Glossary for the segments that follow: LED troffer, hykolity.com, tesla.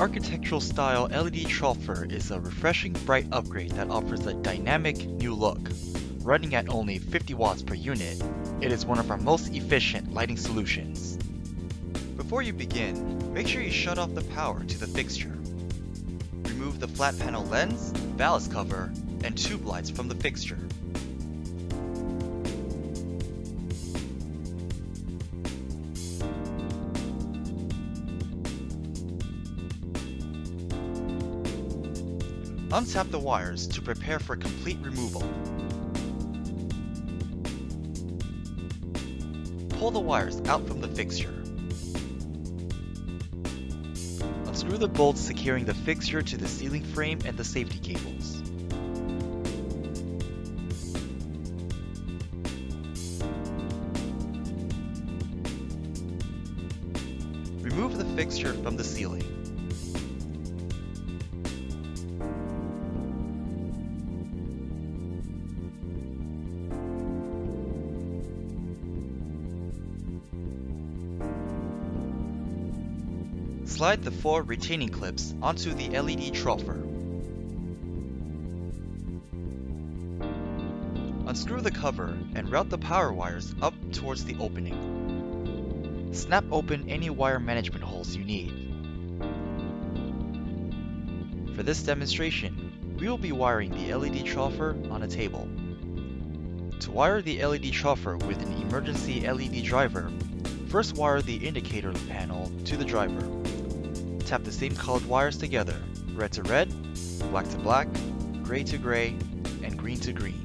architectural style LED troffer is a refreshing bright upgrade that offers a dynamic new look. Running at only 50 watts per unit, it is one of our most efficient lighting solutions. Before you begin, make sure you shut off the power to the fixture. Remove the flat panel lens, ballast cover, and tube lights from the fixture. Untap the wires to prepare for complete removal. Pull the wires out from the fixture. Unscrew the bolts securing the fixture to the ceiling frame and the safety cables. Remove the fixture from the ceiling. Slide the four retaining clips onto the LED troffer. Unscrew the cover and route the power wires up towards the opening. Snap open any wire management holes you need. For this demonstration, we will be wiring the LED troffer on a table. To wire the LED troffer with an emergency LED driver, first wire the indicator panel to the driver. Tap the same colored wires together, red to red, black to black, gray to gray, and green to green.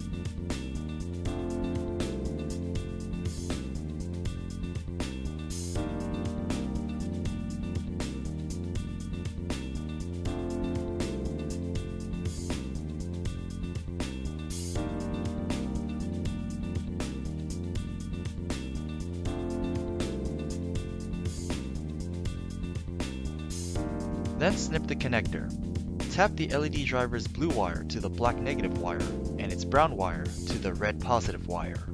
Then snip the connector. Tap the LED driver's blue wire to the black negative wire and its brown wire to the red positive wire.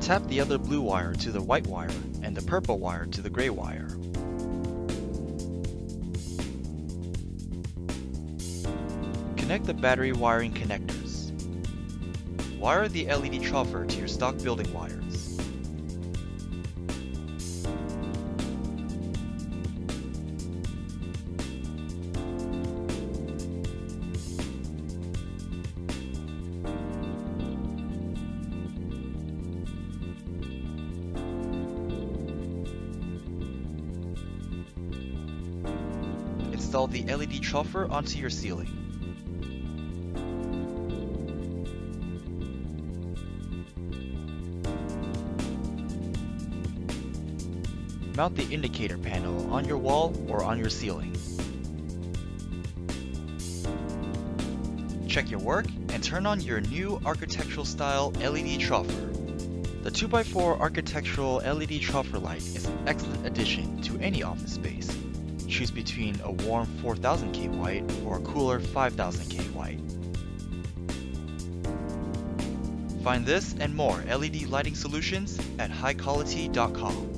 Tap the other blue wire to the white wire and the purple wire to the gray wire. Connect the battery wiring connectors. Wire the LED troffer to your stock building wires. Install the LED troffer onto your ceiling. Mount the indicator panel on your wall or on your ceiling. Check your work and turn on your new architectural style LED troffer. The 2x4 architectural LED troffer light is an excellent addition to any office space. Choose between a warm 4000K white or a cooler 5000K white. Find this and more LED lighting solutions at hykolity.com.